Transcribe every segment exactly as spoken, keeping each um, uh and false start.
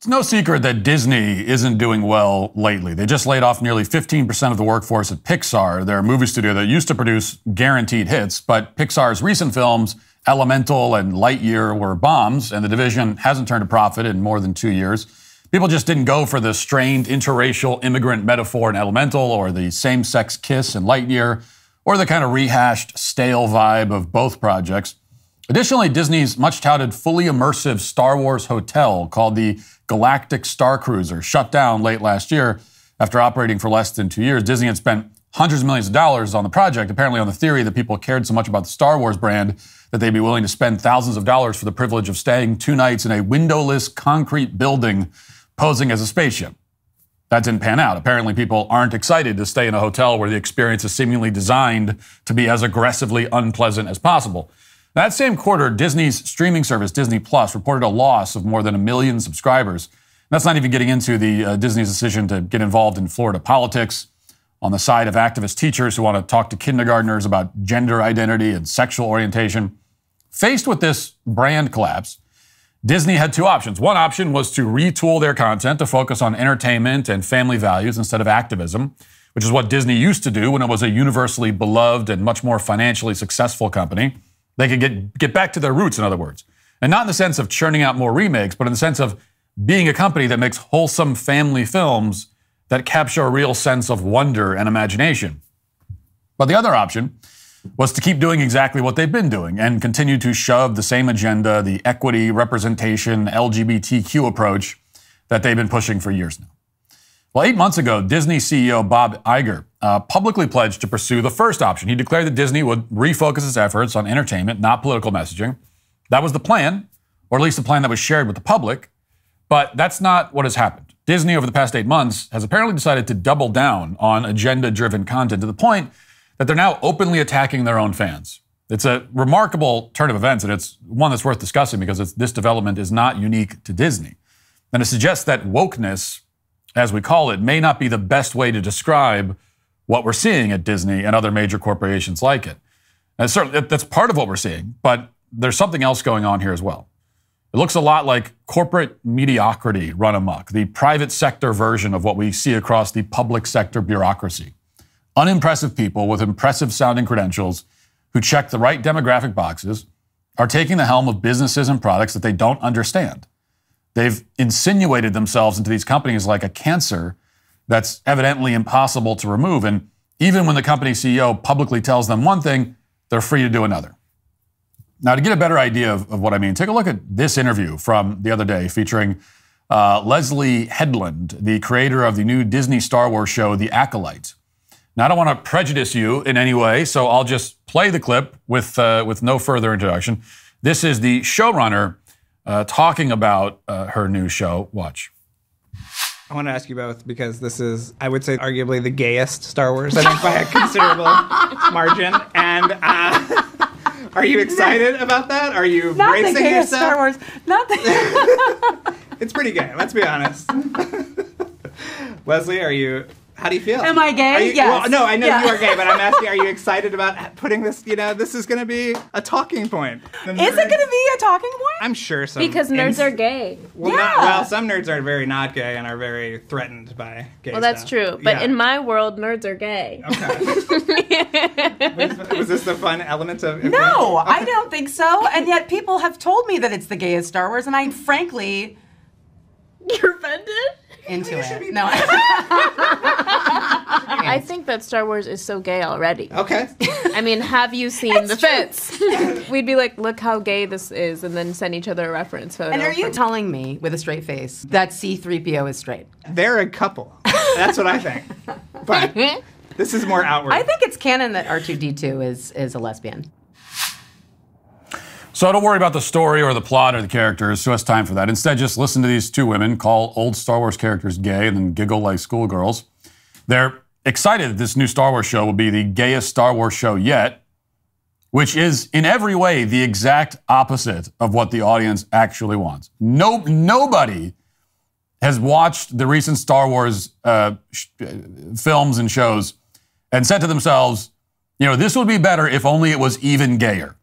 It's no secret that Disney isn't doing well lately. They just laid off nearly fifteen percent of the workforce at Pixar, their movie studio that used to produce guaranteed hits, but Pixar's recent films, Elemental and Lightyear, were bombs, and the division hasn't turned a profit in more than two years. People just didn't go for the strained interracial immigrant metaphor in Elemental or the same-sex kiss in Lightyear or the kind of rehashed, stale vibe of both projects. Additionally, Disney's much-touted, fully immersive Star Wars hotel called the Galactic Star Cruiser shut down late last year after operating for less than two years. Disney had spent hundreds of millions of dollars on the project, apparently on the theory that people cared so much about the Star Wars brand that they'd be willing to spend thousands of dollars for the privilege of staying two nights in a windowless concrete building posing as a spaceship. That didn't pan out. Apparently, people aren't excited to stay in a hotel where the experience is seemingly designed to be as aggressively unpleasant as possible. That same quarter, Disney's streaming service, Disney Plus, reported a loss of more than a million subscribers. And that's not even getting into the uh, Disney's decision to get involved in Florida politics, on the side of activist teachers who want to talk to kindergartners about gender identity and sexual orientation. Faced with this brand collapse, Disney had two options. One option was to retool their content to focus on entertainment and family values instead of activism, which is what Disney used to do when it was a universally beloved and much more financially successful company. They could get, get back to their roots, in other words. And not in the sense of churning out more remakes, but in the sense of being a company that makes wholesome family films that capture a real sense of wonder and imagination. But the other option was to keep doing exactly what they've been doing and continue to shove the same agenda, the equity, representation, L G B T Q approach that they've been pushing for years now. Well, eight months ago, Disney C E O Bob Iger uh, publicly pledged to pursue the first option. He declared that Disney would refocus its efforts on entertainment, not political messaging. That was the plan, or at least the plan that was shared with the public. But that's not what has happened. Disney, over the past eight months, has apparently decided to double down on agenda-driven content to the point that they're now openly attacking their own fans. It's a remarkable turn of events, and it's one that's worth discussing because it's, this development is not unique to Disney. And it suggests that wokeness, as we call it, may not be the best way to describe what we're seeing at Disney and other major corporations like it. And certainly, that's part of what we're seeing, but there's something else going on here as well. It looks a lot like corporate mediocrity run amok, the private sector version of what we see across the public sector bureaucracy. Unimpressive people with impressive-sounding credentials who check the right demographic boxes are taking the helm of businesses and products that they don't understand. They've insinuated themselves into these companies like a cancer that's evidently impossible to remove, and even when the company C E O publicly tells them one thing, they're free to do another. Now, to get a better idea of, of what I mean, take a look at this interview from the other day featuring uh, Leslie Headland, the creator of the new Disney Star Wars show, The Acolyte. Now, I don't want to prejudice you in any way, so I'll just play the clip with, uh, with no further introduction. This is the showrunner uh, talking about uh, her new show. Watch. I want to ask you both, because this is, I would say, arguably the gayest Star Wars, I think, by a considerable margin. And uh, are you excited about that? Are you not bracing the yourself? Star Wars. Not the It's pretty gay, let's be honest. Leslie, are you... How do you feel? Am I gay? Are you, yes. Well, no, I know yeah. you are gay, but I'm asking, are you excited about putting this, you know, this is going to be a talking point. The is nerds, it going to be a talking point? I'm sure some... Because nerds are gay. Well, yeah. Not, well, some nerds are very not gay and are very threatened by gay Well, that's stuff. True. But yeah. in my world, nerds are gay. Okay. was, was this the fun element of... No, people? I don't think so. And yet people have told me that it's the gayest Star Wars, and I frankly... You're offended? Into it. No. I think that Star Wars is so gay already. Okay. I mean, have you seen it's the fits? We'd be like, look how gay this is, and then send each other a reference photo. And are you telling me, with a straight face, that C three P O is straight? They're a couple. That's what I think. But this is more outward. I think it's canon that R two D two is, is a lesbian. So don't worry about the story or the plot or the characters. Who has time for that? Instead, just listen to these two women call old Star Wars characters gay and then giggle like schoolgirls. They're excited that this new Star Wars show will be the gayest Star Wars show yet, which is in every way the exact opposite of what the audience actually wants. No, nobody has watched the recent Star Wars uh, sh films and shows and said to themselves, you know, this would be better if only it was even gayer.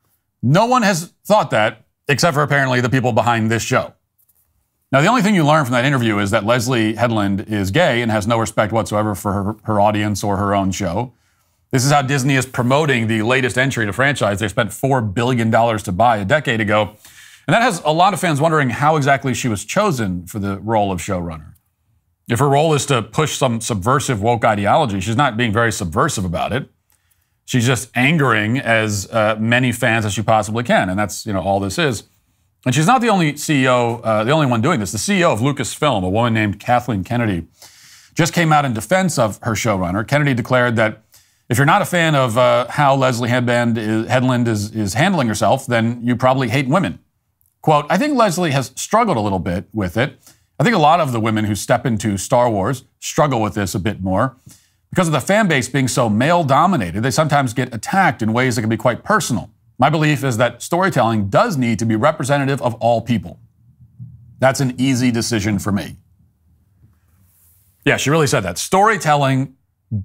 No one has thought that, except for apparently the people behind this show. Now, the only thing you learn from that interview is that Leslie Headland is gay and has no respect whatsoever for her, her audience or her own show. This is how Disney is promoting the latest entry to franchise they spent four billion dollars to buy a decade ago. And that has a lot of fans wondering how exactly she was chosen for the role of showrunner. If her role is to push some subversive woke ideology, she's not being very subversive about it. She's just angering as uh, many fans as she possibly can. And that's, you know, all this is. And she's not the only C E O, uh, the only one doing this. The C E O of Lucasfilm, a woman named Kathleen Kennedy, just came out in defense of her showrunner. Kennedy declared that if you're not a fan of uh, how Leslie Headland is, Headland is, is handling herself, then you probably hate women. Quote, I think Leslie has struggled a little bit with it. I think a lot of the women who step into Star Wars struggle with this a bit more. Because of the fan base being so male-dominated, they sometimes get attacked in ways that can be quite personal. My belief is that storytelling does need to be representative of all people. That's an easy decision for me. Yeah, she really said that. Storytelling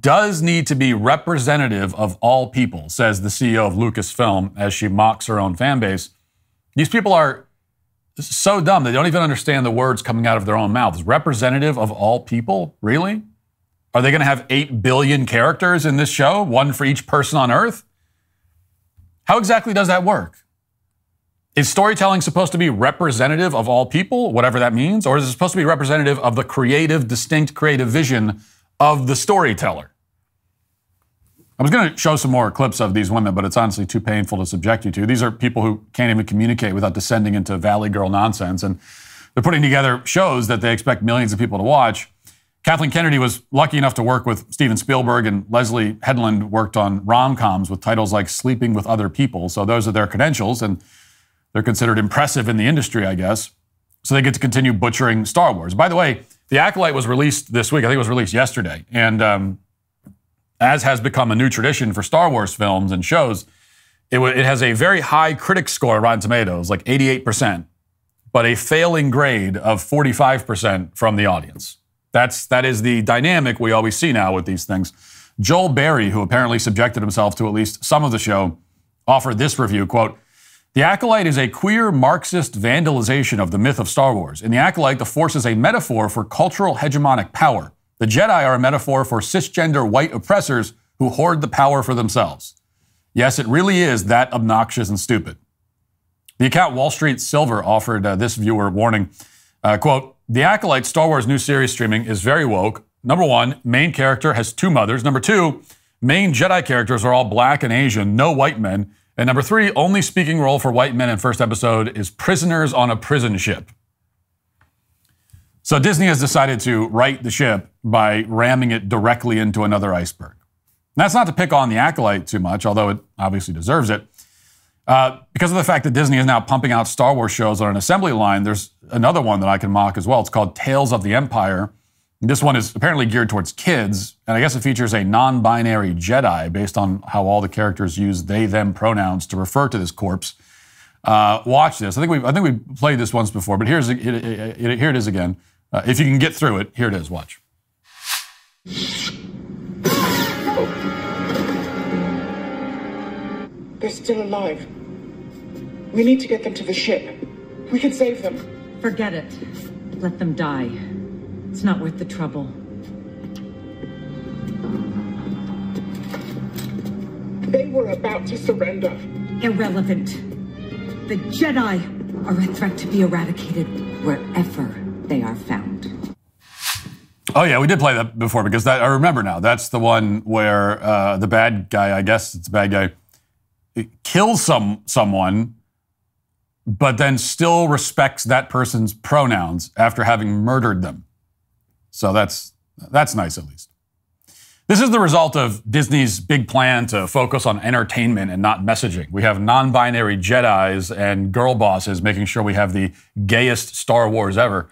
does need to be representative of all people, says the C E O of Lucasfilm as she mocks her own fan base. These people are so dumb, they don't even understand the words coming out of their own mouths. Representative of all people? Really? Are they going to have eight billion characters in this show, one for each person on Earth? How exactly does that work? Is storytelling supposed to be representative of all people, whatever that means, or is it supposed to be representative of the creative, distinct creative vision of the storyteller? I was going to show some more clips of these women, but it's honestly too painful to subject you to. These are people who can't even communicate without descending into Valley Girl nonsense, and they're putting together shows that they expect millions of people to watch. Kathleen Kennedy was lucky enough to work with Steven Spielberg, and Leslie Headland worked on rom-coms with titles like Sleeping with Other People. So those are their credentials, and they're considered impressive in the industry, I guess. So they get to continue butchering Star Wars. By the way, The Acolyte was released this week. I think it was released yesterday. And um, as has become a new tradition for Star Wars films and shows, it, it has a very high critic score on Rotten Tomatoes, like eighty-eight percent, but a failing grade of forty-five percent from the audience. That's, that is the dynamic we always see now with these things. Joel Berry, who apparently subjected himself to at least some of the show, offered this review, quote, The Acolyte is a queer Marxist vandalization of the myth of Star Wars. In The Acolyte, the Force is a metaphor for cultural hegemonic power. The Jedi are a metaphor for cisgender white oppressors who hoard the power for themselves. Yes, it really is that obnoxious and stupid. The account Wall Street Silver offered uh, this viewer warning, uh, quote, The Acolyte, Star Wars new series streaming, is very woke. Number one, main character has two mothers. Number two, main Jedi characters are all black and Asian, no white men. And number three, only speaking role for white men in first episode is prisoners on a prison ship. So Disney has decided to right the ship by ramming it directly into another iceberg. And that's not to pick on The Acolyte too much, although it obviously deserves it. Uh, because of the fact that Disney is now pumping out Star Wars shows on an assembly line, there's another one that I can mock as well. It's called Tales of the Empire. And this one is apparently geared towards kids, and I guess it features a non-binary Jedi based on how all the characters use they, them pronouns to refer to this corpse. Uh, watch this. I think we I think we played this once before, but here's it, it, it, it, here it is again. Uh, if you can get through it, here it is. Watch. They're still alive. We need to get them to the ship. We can save them. Forget it. Let them die. It's not worth the trouble. They were about to surrender. Irrelevant. The Jedi are a threat to be eradicated wherever they are found. Oh, yeah, we did play that before because that, I remember now. That's the one where uh, the bad guy, I guess it's the bad guy, kills some, someone, but then still respects that person's pronouns after having murdered them. So that's, that's nice, at least. This is the result of Disney's big plan to focus on entertainment and not messaging. We have non-binary Jedis and girl bosses making sure we have the gayest Star Wars ever.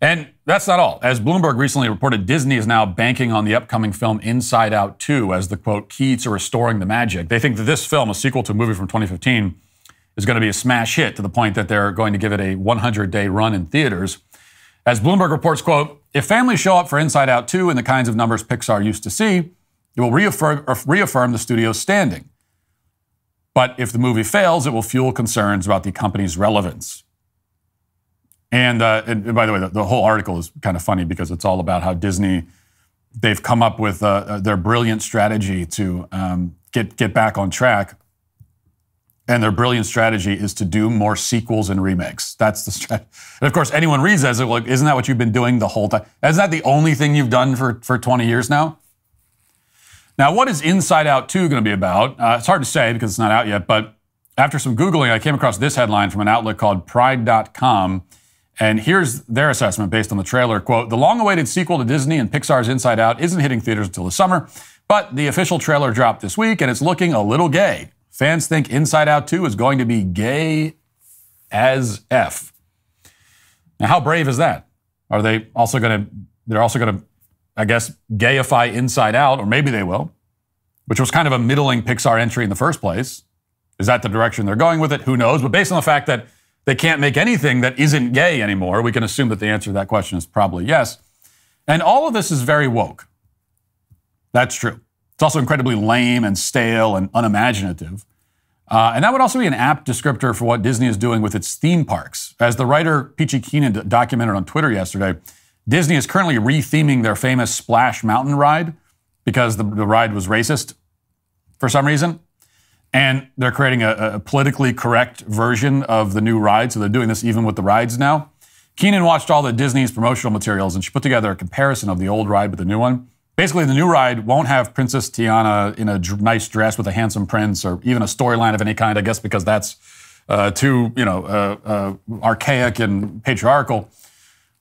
And that's not all. As Bloomberg recently reported, Disney is now banking on the upcoming film Inside Out two as the, quote, key to restoring the magic. They think that this film, a sequel to a movie from twenty fifteen, is going to be a smash hit to the point that they're going to give it a one hundred day run in theaters. As Bloomberg reports, quote, if families show up for Inside Out two and the kinds of numbers Pixar used to see, it will reaffirm, reaffirm the studio's standing. But if the movie fails, it will fuel concerns about the company's relevance. And, uh, and by the way, the, the whole article is kind of funny because it's all about how Disney, they've come up with uh, their brilliant strategy to um, get, get back on track. And their brilliant strategy is to do more sequels and remakes. That's the strategy. And of course, anyone reads that, like, isn't that what you've been doing the whole time? Isn't that the only thing you've done for, for twenty years now? Now, what is Inside Out two going to be about? Uh, it's hard to say because it's not out yet, but after some Googling, I came across this headline from an outlet called Pride dot com. And here's their assessment based on the trailer, quote, "The long-awaited sequel to Disney and Pixar's Inside Out isn't hitting theaters until the summer, but the official trailer dropped this week and it's looking a little gay. Fans think Inside Out two is going to be gay as F." Now, how brave is that? Are they also going to, they're also going to, I guess, gayify Inside Out, or maybe they will, which was kind of a middling Pixar entry in the first place. Is that the direction they're going with it? Who knows? But based on the fact that they can't make anything that isn't gay anymore, we can assume that the answer to that question is probably yes. And all of this is very woke. That's true. It's also incredibly lame and stale and unimaginative. Uh, and that would also be an apt descriptor for what Disney is doing with its theme parks. As the writer Peachy Keenan documented on Twitter yesterday, Disney is currently re-theming their famous Splash Mountain ride because the, the ride was racist for some reason. And they're creating a, a politically correct version of the new ride, so they're doing this even with the rides now. Keenan watched all the Disney's promotional materials, and she put together a comparison of the old ride with the new one. Basically, the new ride won't have Princess Tiana in a dr- nice dress with a handsome prince, or even a storyline of any kind, I guess because that's uh, too, you know, uh, uh, archaic and patriarchal.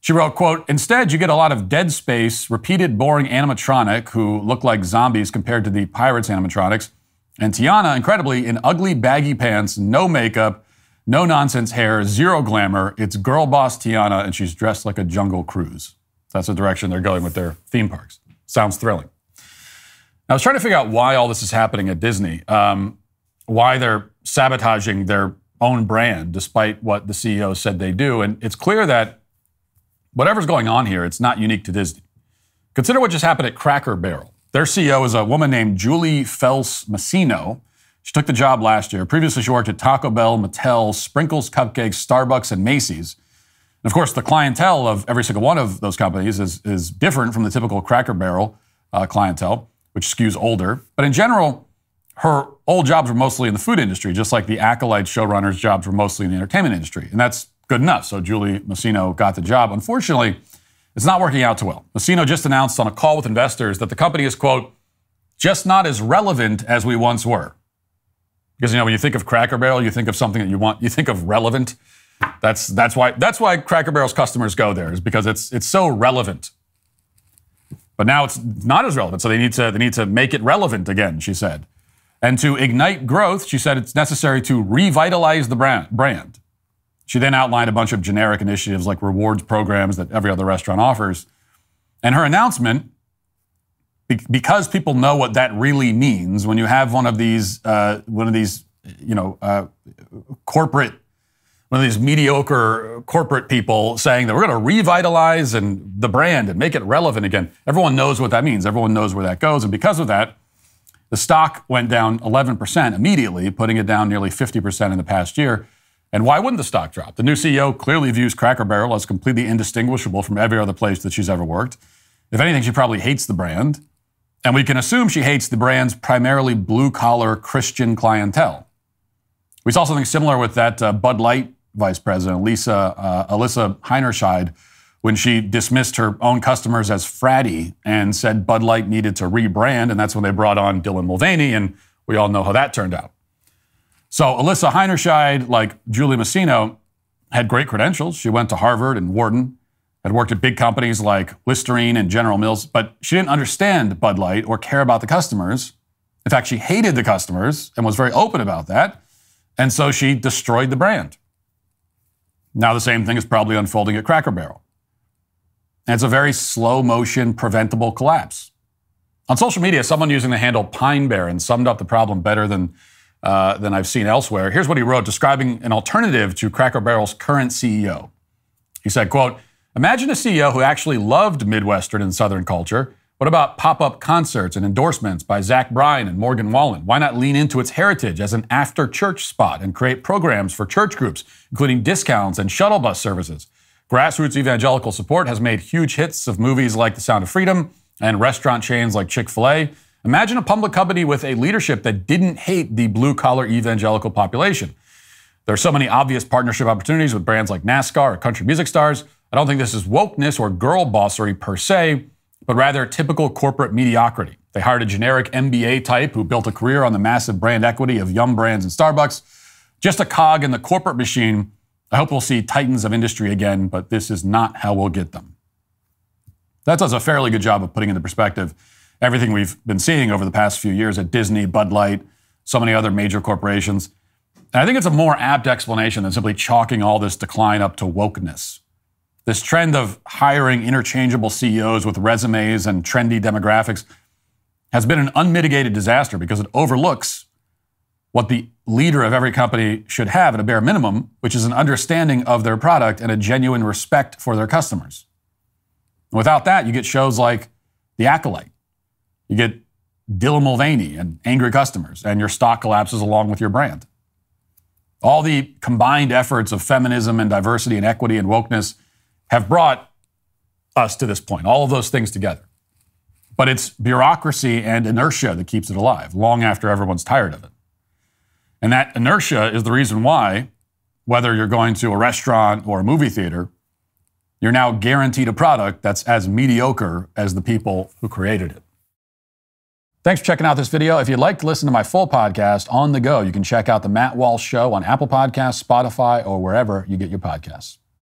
She wrote, quote, "Instead, you get a lot of dead space, repeated boring animatronic who look like zombies compared to the pirates' animatronics, and Tiana, incredibly, in ugly baggy pants, no makeup, no nonsense hair, zero glamour. It's girl boss Tiana, and she's dressed like a jungle cruise." That's the direction they're going with their theme parks. Sounds thrilling. I was trying to figure out why all this is happening at Disney, um, why they're sabotaging their own brand despite what the C E O said they do. And it's clear that whatever's going on here, it's not unique to Disney. Consider what just happened at Cracker Barrel. Their C E O is a woman named Julie Fels-Masino. She took the job last year. Previously, she worked at Taco Bell, Mattel, Sprinkles Cupcakes, Starbucks, and Macy's. And of course, the clientele of every single one of those companies is, is different from the typical Cracker Barrel uh, clientele, which skews older. But in general, her old jobs were mostly in the food industry, just like the Acolyte showrunner's jobs were mostly in the entertainment industry. And that's good enough. So Julie Masino got the job. Unfortunately, it's not working out too well. Masino just announced on a call with investors that the company is, quote, "just not as relevant as we once were." Because, you know, when you think of Cracker Barrel, you think of something that you want, you think of relevant. That's, that's, why, that's why Cracker Barrel's customers go there, is because it's, it's so relevant. But now it's not as relevant, so they need, to, they need to make it relevant again, she said. And to ignite growth, she said it's necessary to revitalize the brand. brand. She then outlined a bunch of generic initiatives like rewards programs that every other restaurant offers. And her announcement, because people know what that really means, when you have one of these, uh, one of these, you know, uh, corporate, one of these mediocre corporate people saying that we're going to revitalize and the brand and make it relevant again, everyone knows what that means. Everyone knows where that goes. And because of that, the stock went down eleven percent immediately, putting it down nearly fifty percent in the past year. And why wouldn't the stock drop? The new C E O clearly views Cracker Barrel as completely indistinguishable from every other place that she's ever worked. If anything, she probably hates the brand. And we can assume she hates the brand's primarily blue-collar Christian clientele. We saw something similar with that uh, Bud Light vice president, Lisa, uh, Alyssa Heinerscheid, when she dismissed her own customers as fratty and said Bud Light needed to rebrand, and that's when they brought on Dylan Mulvaney, and we all know how that turned out. So Alyssa Heinerscheid, like Julie Masino, had great credentials. She went to Harvard and Wharton, had worked at big companies like Listerine and General Mills, but she didn't understand Bud Light or care about the customers. In fact, she hated the customers and was very open about that, and so she destroyed the brand. Now the same thing is probably unfolding at Cracker Barrel. And it's a very slow-motion, preventable collapse. On social media, someone using the handle Pine Barren summed up the problem better than Uh, than I've seen elsewhere. Here's what he wrote describing an alternative to Cracker Barrel's current C E O. He said, quote, "Imagine a C E O who actually loved Midwestern and Southern culture. What about pop-up concerts and endorsements by Zach Bryan and Morgan Wallen? Why not lean into its heritage as an after-church spot and create programs for church groups, including discounts and shuttle bus services? Grassroots evangelical support has made huge hits of movies like The Sound of Freedom and restaurant chains like Chick-fil-A. Imagine a public company with a leadership that didn't hate the blue-collar evangelical population. There are so many obvious partnership opportunities with brands like NASCAR or country music stars. I don't think this is wokeness or girl bossery per se, but rather typical corporate mediocrity. They hired a generic M B A type who built a career on the massive brand equity of Yum Brands and Starbucks. Just a cog in the corporate machine. I hope we'll see titans of industry again, but this is not how we'll get them. That does a fairly good job of putting into perspective everything we've been seeing over the past few years at Disney, Bud Light, so many other major corporations. And I think it's a more apt explanation than simply chalking all this decline up to wokeness. This trend of hiring interchangeable C E Os with resumes and trendy demographics has been an unmitigated disaster because it overlooks what the leader of every company should have at a bare minimum, which is an understanding of their product and a genuine respect for their customers. And without that, you get shows like The Acolyte. You get Dylan Mulvaney and angry customers, and your stock collapses along with your brand. All the combined efforts of feminism and diversity and equity and wokeness have brought us to this point, all of those things together. But it's bureaucracy and inertia that keeps it alive long after everyone's tired of it. And that inertia is the reason why, whether you're going to a restaurant or a movie theater, you're now guaranteed a product that's as mediocre as the people who created it. Thanks for checking out this video. If you'd like to listen to my full podcast on the go, you can check out The Matt Walsh Show on Apple Podcasts, Spotify, or wherever you get your podcasts.